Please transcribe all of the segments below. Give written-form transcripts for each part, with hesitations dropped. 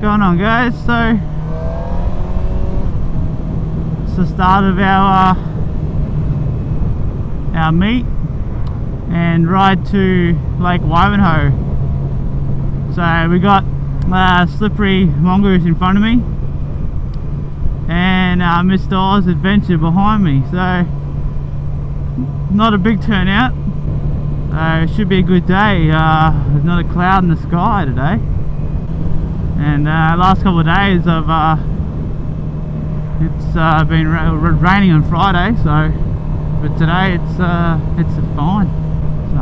going on, guys? So it's the start of our meet and ride to Lake Wyvenhoe. So we got Slipprymongoose in front of me and MrAusAdventure behind me. So not a big turnout. It should be a good day. There's not a cloud in the sky today, and last couple of days I've it's been raining on Friday, so but today it's fine. So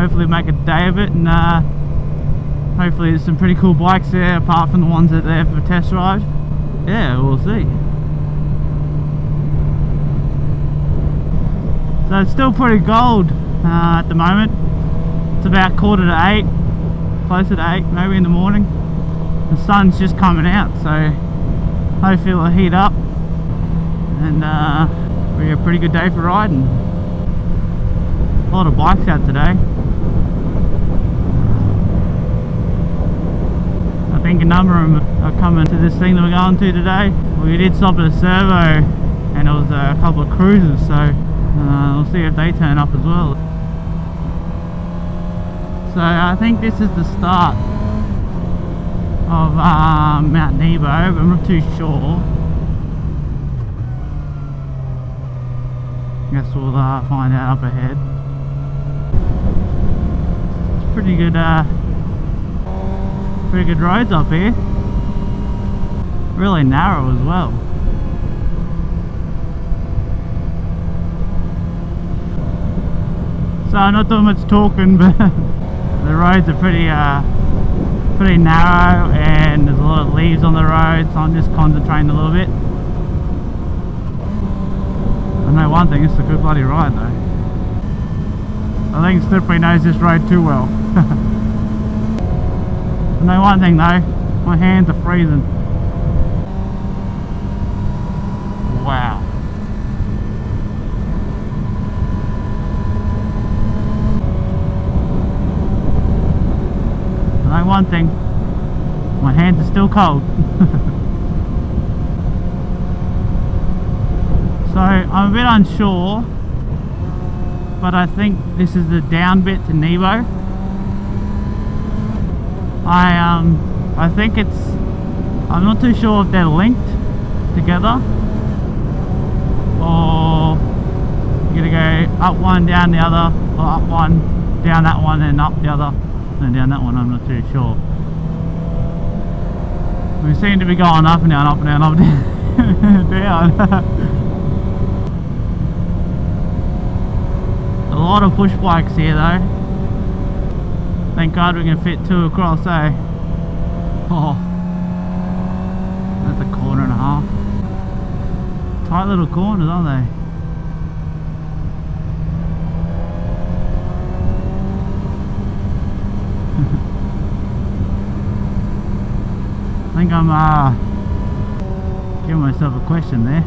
hopefully make a day of it, and hopefully there's some pretty cool bikes there apart from the ones that are there for test drive. Yeah, we'll see. So it's still pretty cold. At the moment it's about 7:45, closer to 8 maybe in the morning. The sun's just coming out, so hopefully it'll heat up and it'll be a pretty good day for riding. A lot of bikes out today. I think a number of them are coming to this thing that we're going to today. We did stop at a servo and it was a couple of cruisers, so we'll see if they turn up as well. So I think this is the start of Mount Nebo, but I'm not too sure. I guess we'll find out up ahead. It's pretty good roads up here. Really narrow as well. So I'm not doing much talking, but the roads are pretty narrow and there's a lot of leaves on the road, so I'm just concentrating a little bit. I know one thing, it's a good bloody ride though. I think Slippery knows this road too well. I know one thing though, my hands are freezing. Wow. One thing, my hands are still cold. So I'm a bit unsure, but I think this is the down bit to Nebo. I think it's, I'm not too sure if they're linked together or you're gonna go up one, down the other, or up one, down that one, and up the other. And down that one, I'm not too sure. We seem to be going up and down, up and down, up and down. A lot of push bikes here though. Thank God we can fit two across, eh? Oh, that's a corner and a half. Tight little corners, aren't they? I think I'm giving myself a question there.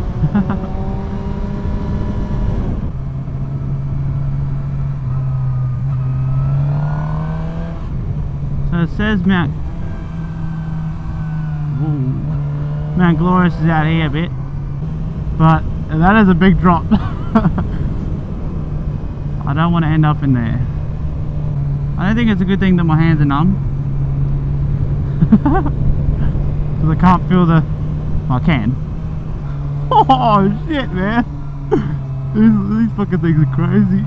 So it says Mount Glorious is out here a bit, but that is a big drop. I don't want to end up in there. I don't think it's a good thing that my hands are numb. Because I can't feel the... Well, I can. Oh shit, man! These fucking things are crazy.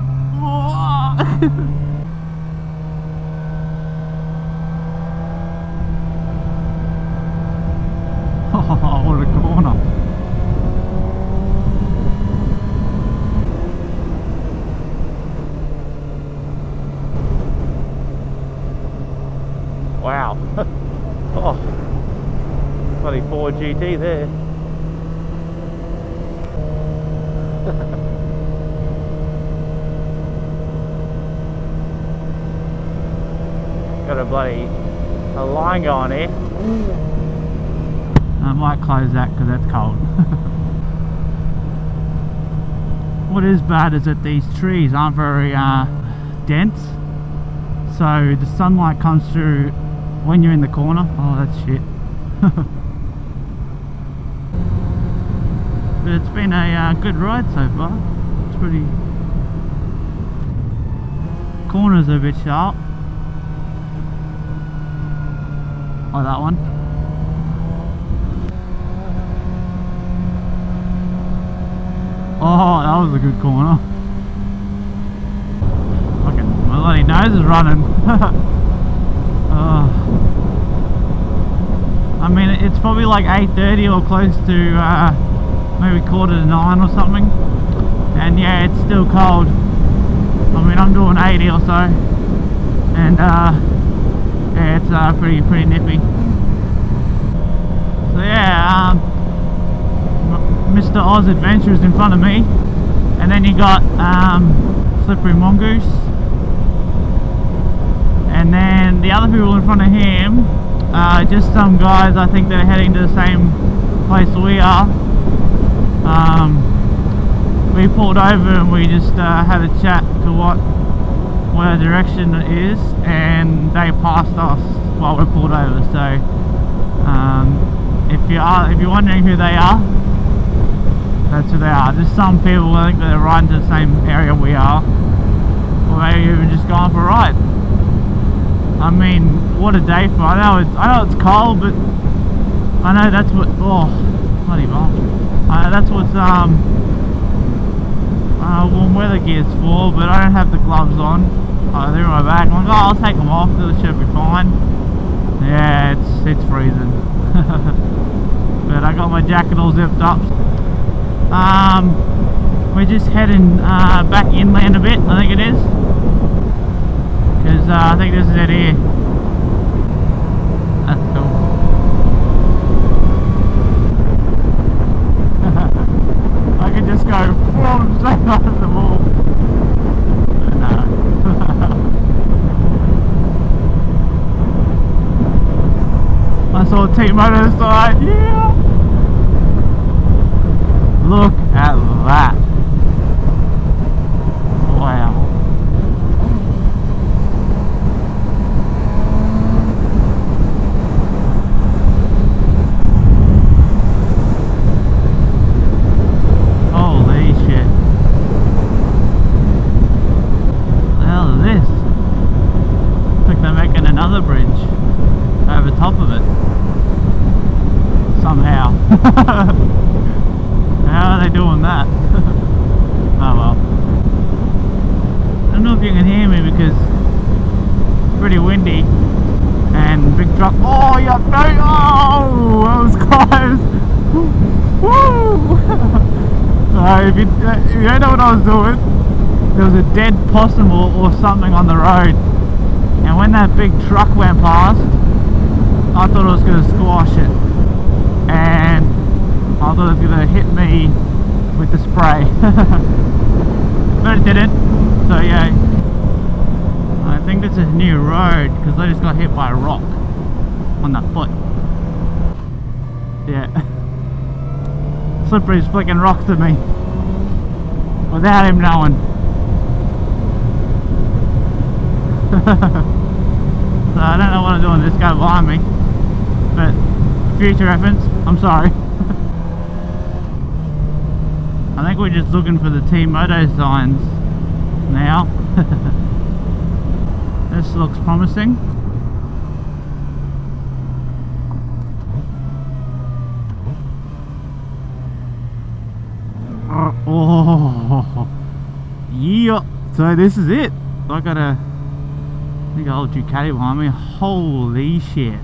Oh, what a corner. Wow. Oh. 24 GT there. Got a line going here. I might close that because that's cold. What is bad is that these trees aren't very dense, so the sunlight comes through when you're in the corner. Oh, that's shit. But it's been a good ride so far. It's pretty... corners are a bit sharp. Like that one. Oh, that was a good corner. Okay, my bloody nose is running. I mean, it's probably like 8:30 or close to maybe 8:45 or something. And yeah, it's still cold. I mean, I'm doing 80 or so. And yeah, it's pretty nippy. So yeah, Mr. Oz Adventure is in front of me, and then you got Slipprymongoose, and then the other people in front of him are just some guys I think that are heading to the same place we are. We pulled over and we just had a chat to what direction it is, and they passed us while we pulled over. So if you're wondering who they are, that's who they are. Just some people, I think, that are riding to the same area we are, or maybe even just going for a ride. I mean, what a day for! I know it's cold, but I know that's what. Oh, bloody hell! I know that's what warm weather gear's for. But I don't have the gloves on. They're in my bag. I'm like, oh, I'll take them off. It should be fine. Yeah, it's freezing. But I got my jacket all zipped up. We're just heading back inland a bit, I think it is, because I think this is it here. That's cool. I could just go straight out of the wall. No. I saw T-Moto side, yeah! Look at that! Wow! Holy shit! What the hell is this? Looks like they're making another bridge over top of it. Somehow. How are they doing that? Oh well. I don't know if you can hear me because it's pretty windy and big truck. Oh yeah, no! Oh, that was close. Woo! So if you don't know what I was doing, there was a dead possum or something on the road, and when that big truck went past, I thought it was going to squash it, and I thought it was going to hit me with the spray, but it didn't, so yeah. I think this is new road, because I just got hit by a rock on the foot. Yeah. Slippery's flicking rocks at me, without him knowing. So I don't know what I'm doing with this guy behind me, but future reference, I'm sorry. I think we're just looking for the T-Moto signs now. This looks promising. Oh, yeah. So this is it. I got I think an old Ducati behind me. Holy shit.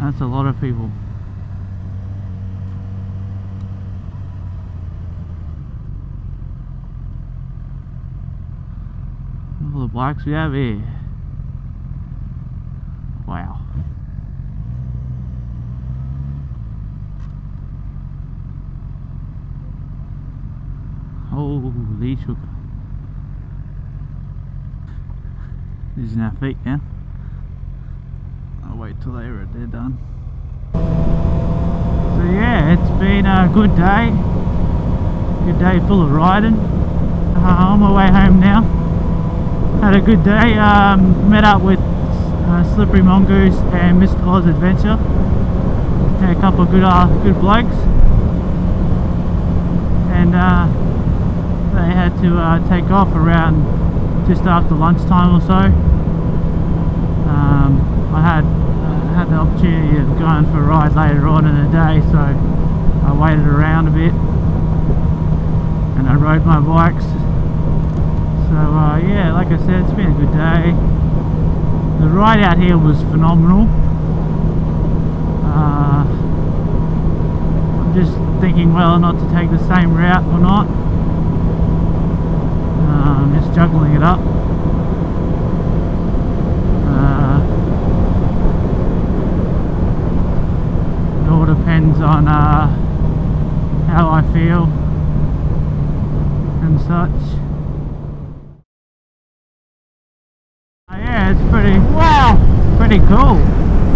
That's a lot of people. All the bikes we have here. Wow. Holy sugar. This is our feet now. I'll wait till they're done. So yeah, it's been a good day. Good day full of riding. On my way home now. Had a good day, met up with Slippery Mongoose and MrAusAdventure, and a couple of good blokes, and they had to take off around just after lunchtime or so. I had the opportunity of going for a ride later on in the day, so I waited around a bit and I rode my bikes. So yeah, like I said, it's been a good day. The ride out here was phenomenal. I'm just thinking whether or not to take the same route or not. I'm just juggling it up. It all depends on how I feel and such. Yeah, it's pretty cool.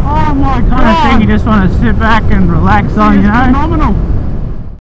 Oh my god! Kind of thing you just want to sit back and relax on, you know? Phenomenal.